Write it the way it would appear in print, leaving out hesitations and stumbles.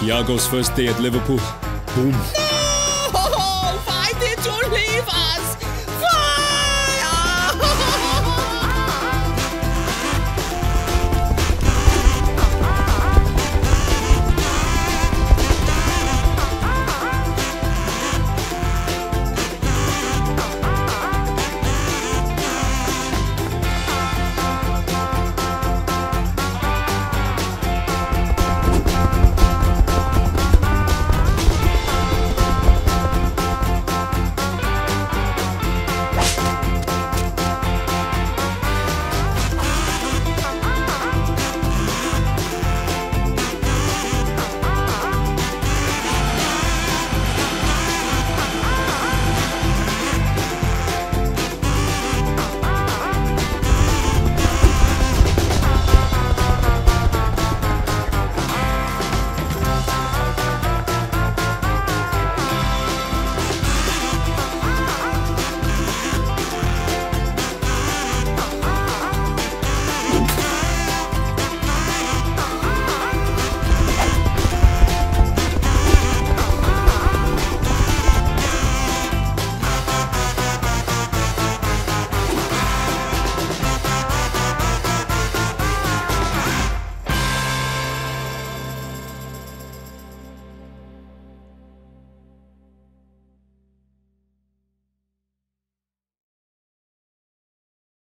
Thiago's first day at Liverpool. Boom.